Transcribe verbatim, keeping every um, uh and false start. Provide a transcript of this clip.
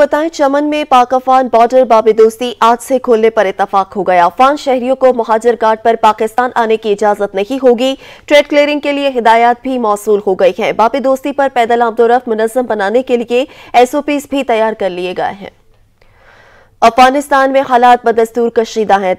बताएं, चमन में पाक अफगान बॉर्डर बाबे दोस्ती आज से खोलने पर इतफाक हो गया। अफगान शहरियों को मुहाजिर कार्ड पर पाकिस्तान आने की इजाजत नहीं होगी। ट्रेड क्लियरिंग के लिए हिदायत भी मौसूल हो गई है। बाबे दोस्ती पर पैदल आमदोरफ्त मुनज़्ज़म बनाने के लिए एसओपीज़ भी तैयार कर लिए गए हैं। अफगानिस्तान में हालात बदस्तूर कशीदा हैं।